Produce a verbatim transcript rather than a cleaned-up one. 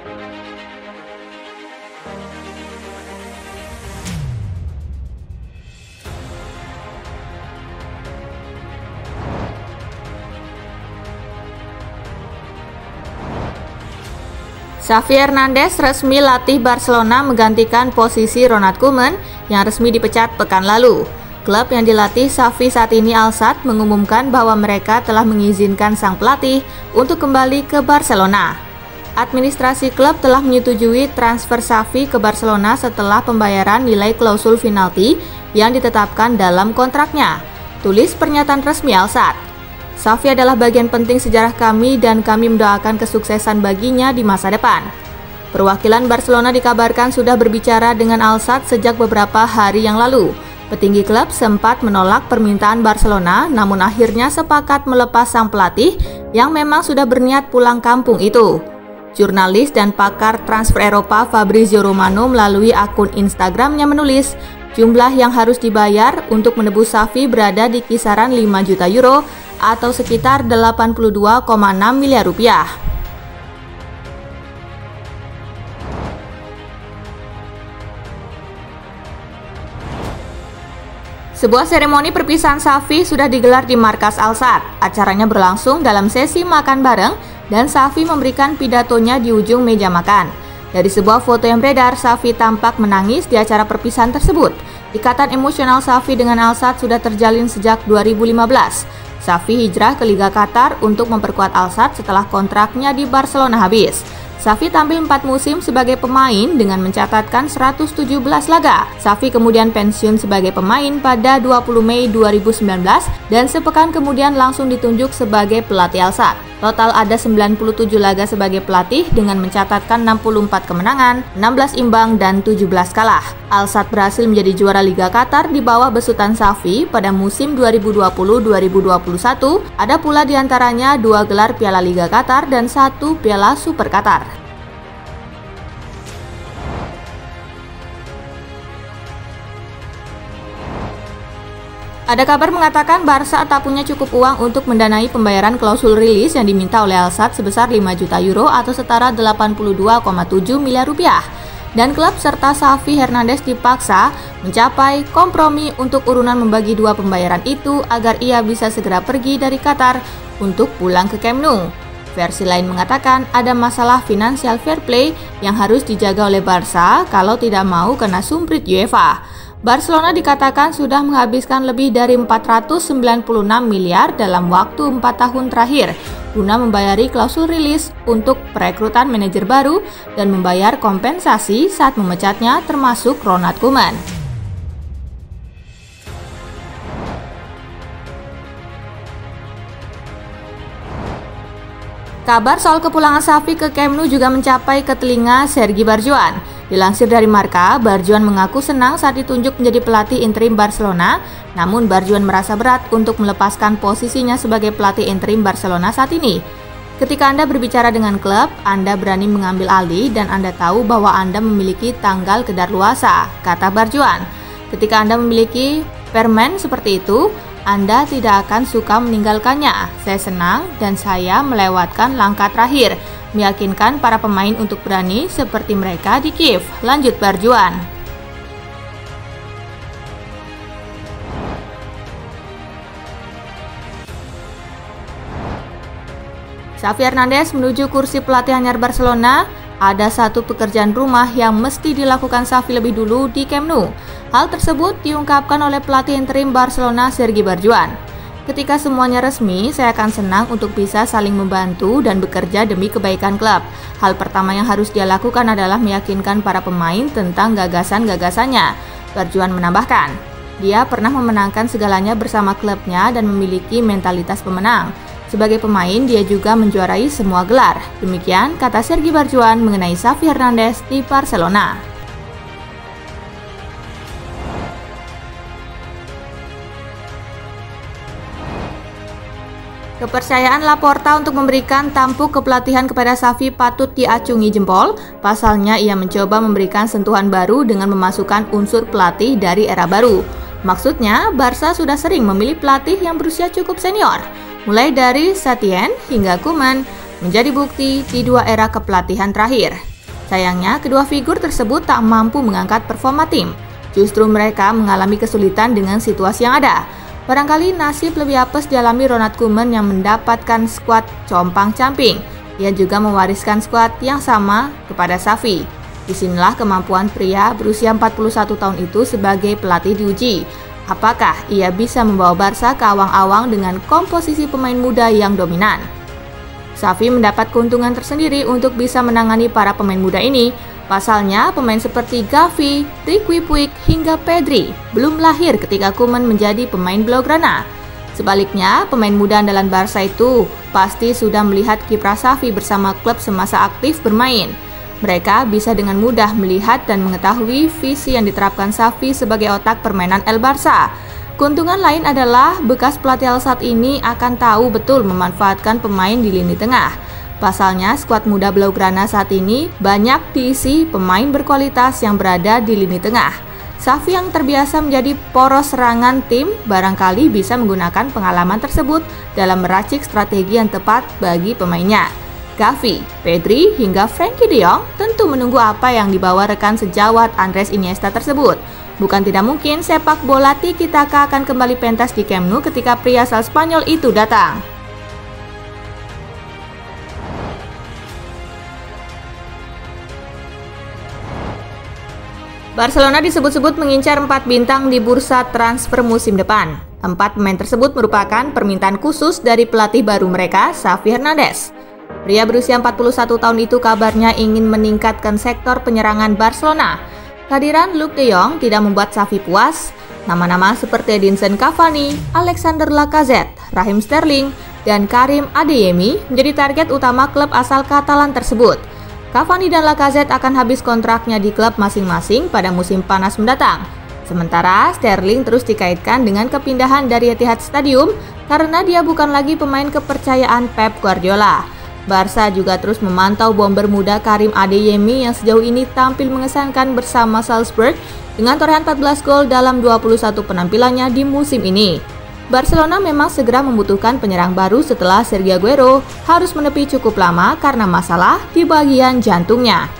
Xavi Hernandez resmi latih Barcelona menggantikan posisi Ronald Koeman yang resmi dipecat pekan lalu. Klub yang dilatih Xavi saat ini Al-Sadd mengumumkan bahwa mereka telah mengizinkan sang pelatih untuk kembali ke Barcelona. Administrasi klub telah menyetujui transfer Xavi ke Barcelona setelah pembayaran nilai klausul penalti yang ditetapkan dalam kontraknya, tulis pernyataan resmi Al-Sadd. Xavi adalah bagian penting sejarah kami dan kami mendoakan kesuksesan baginya di masa depan. Perwakilan Barcelona dikabarkan sudah berbicara dengan Al-Sadd sejak beberapa hari yang lalu. Petinggi klub sempat menolak permintaan Barcelona, namun akhirnya sepakat melepas sang pelatih yang memang sudah berniat pulang kampung itu. Jurnalis dan pakar transfer Eropa Fabrizio Romano melalui akun Instagramnya menulis, jumlah yang harus dibayar untuk menebus Xavi berada di kisaran lima juta euro atau sekitar delapan puluh dua koma enam miliar rupiah. Sebuah seremoni perpisahan Xavi sudah digelar di markas Al-Sadd. Acaranya berlangsung dalam sesi makan bareng dan Xavi memberikan pidatonya di ujung meja makan. Dari sebuah foto yang beredar, Xavi tampak menangis di acara perpisahan tersebut. Ikatan emosional Xavi dengan Al-Sadd sudah terjalin sejak dua ribu lima belas. Xavi hijrah ke Liga Qatar untuk memperkuat Al-Sadd setelah kontraknya di Barcelona habis. Xavi tampil empat musim sebagai pemain dengan mencatatkan seratus tujuh belas laga. Xavi kemudian pensiun sebagai pemain pada dua puluh Mei dua ribu sembilan belas dan sepekan kemudian langsung ditunjuk sebagai pelatih Al-Sadd. Total ada sembilan puluh tujuh laga sebagai pelatih dengan mencatatkan enam puluh empat kemenangan, enam belas imbang, dan tujuh belas kalah. Al-Sadd berhasil menjadi juara Liga Qatar di bawah besutan Xavi pada musim dua ribu dua puluh dua ribu dua puluh satu. Ada pula diantaranya dua gelar Piala Liga Qatar dan satu Piala Super Qatar. Ada kabar mengatakan Barca tak punya cukup uang untuk mendanai pembayaran klausul rilis yang diminta oleh Al-Sadd sebesar lima juta euro atau setara delapan puluh dua koma tujuh miliar rupiah. Dan klub serta Xavi Hernandez dipaksa mencapai kompromi untuk urunan membagi dua pembayaran itu agar ia bisa segera pergi dari Qatar untuk pulang ke Camp Nou. Versi lain mengatakan ada masalah financial fair play yang harus dijaga oleh Barca kalau tidak mau kena sumprit UEFA. Barcelona dikatakan sudah menghabiskan lebih dari empat ratus sembilan puluh enam miliar dalam waktu empat tahun terakhir guna membayari klausul rilis untuk perekrutan manajer baru dan membayar kompensasi saat memecatnya termasuk Ronald Koeman. Kabar soal kepulangan Xavi ke Camp Nou juga mencapai ke telinga Sergi Barjuan. Dilansir dari Marka, Barjuan mengaku senang saat ditunjuk menjadi pelatih interim Barcelona, namun Barjuan merasa berat untuk melepaskan posisinya sebagai pelatih interim Barcelona saat ini. Ketika Anda berbicara dengan klub, Anda berani mengambil alih dan Anda tahu bahwa Anda memiliki tanggal kedarluarsa, kata Barjuan. Ketika Anda memiliki permen seperti itu, Anda tidak akan suka meninggalkannya. Saya senang dan saya melewatkan langkah terakhir, meyakinkan para pemain untuk berani seperti mereka di Kiev, lanjut Barjuan. Xavi Hernandez menuju kursi pelatih anyar Barcelona. Ada satu pekerjaan rumah yang mesti dilakukan Xavi lebih dulu di Camp Nou. Hal tersebut diungkapkan oleh pelatih interim Barcelona Sergi Barjuan. Ketika semuanya resmi, saya akan senang untuk bisa saling membantu dan bekerja demi kebaikan klub. Hal pertama yang harus dia lakukan adalah meyakinkan para pemain tentang gagasan-gagasannya. Barjuan menambahkan, dia pernah memenangkan segalanya bersama klubnya dan memiliki mentalitas pemenang. Sebagai pemain, dia juga menjuarai semua gelar. Demikian kata Sergi Barjuan mengenai Xavi Hernandez di Barcelona. Kepercayaan Laporta untuk memberikan tampuk kepelatihan kepada Xavi patut diacungi jempol. Pasalnya, ia mencoba memberikan sentuhan baru dengan memasukkan unsur pelatih dari era baru. Maksudnya, Barca sudah sering memilih pelatih yang berusia cukup senior. Mulai dari Setien hingga Koeman menjadi bukti di dua era kepelatihan terakhir. Sayangnya, kedua figur tersebut tak mampu mengangkat performa tim. Justru mereka mengalami kesulitan dengan situasi yang ada. Barangkali nasib lebih apes dialami Ronald Koeman yang mendapatkan skuad compang-camping. Ia juga mewariskan skuad yang sama kepada Xavi. Disinilah kemampuan pria berusia empat puluh satu tahun itu sebagai pelatih diuji. Apakah ia bisa membawa Barca ke awang-awang dengan komposisi pemain muda yang dominan? Xavi mendapat keuntungan tersendiri untuk bisa menangani para pemain muda ini. Pasalnya, pemain seperti Gavi, Riqui Puig, hingga Pedri belum lahir ketika Koeman menjadi pemain Blaugrana. Sebaliknya, pemain muda andalan Barca itu pasti sudah melihat kiprah Xavi bersama klub semasa aktif bermain. Mereka bisa dengan mudah melihat dan mengetahui visi yang diterapkan Xavi sebagai otak permainan El Barca. Keuntungan lain adalah bekas pelatih Al-Sadd ini akan tahu betul memanfaatkan pemain di lini tengah. Pasalnya, skuad muda Blaugrana saat ini banyak diisi pemain berkualitas yang berada di lini tengah. Xavi yang terbiasa menjadi poros serangan tim barangkali bisa menggunakan pengalaman tersebut dalam meracik strategi yang tepat bagi pemainnya. Gavi, Pedri, hingga Frankie de Jong tentu menunggu apa yang dibawa rekan sejawat Andres Iniesta tersebut. Bukan tidak mungkin sepak bola Tiki Taka akan kembali pentas di Camp Nou ketika pria asal Spanyol itu datang. Barcelona disebut-sebut mengincar empat bintang di bursa transfer musim depan. Empat pemain tersebut merupakan permintaan khusus dari pelatih baru mereka, Xavi Hernandez. Pria berusia empat puluh satu tahun itu kabarnya ingin meningkatkan sektor penyerangan Barcelona. Kehadiran Luke de Jong tidak membuat Xavi puas. Nama-nama seperti Edinson Cavani, Alexander Lacazette, Raheem Sterling, dan Karim Adeyemi menjadi target utama klub asal Katalan tersebut. Cavani dan Lacazette akan habis kontraknya di klub masing-masing pada musim panas mendatang. Sementara Sterling terus dikaitkan dengan kepindahan dari Etihad Stadium karena dia bukan lagi pemain kepercayaan Pep Guardiola. Barca juga terus memantau bomber muda Karim Adeyemi yang sejauh ini tampil mengesankan bersama Salzburg dengan torehan empat belas gol dalam dua puluh satu penampilannya di musim ini. Barcelona memang segera membutuhkan penyerang baru setelah Sergio Aguero harus menepi cukup lama karena masalah di bagian jantungnya.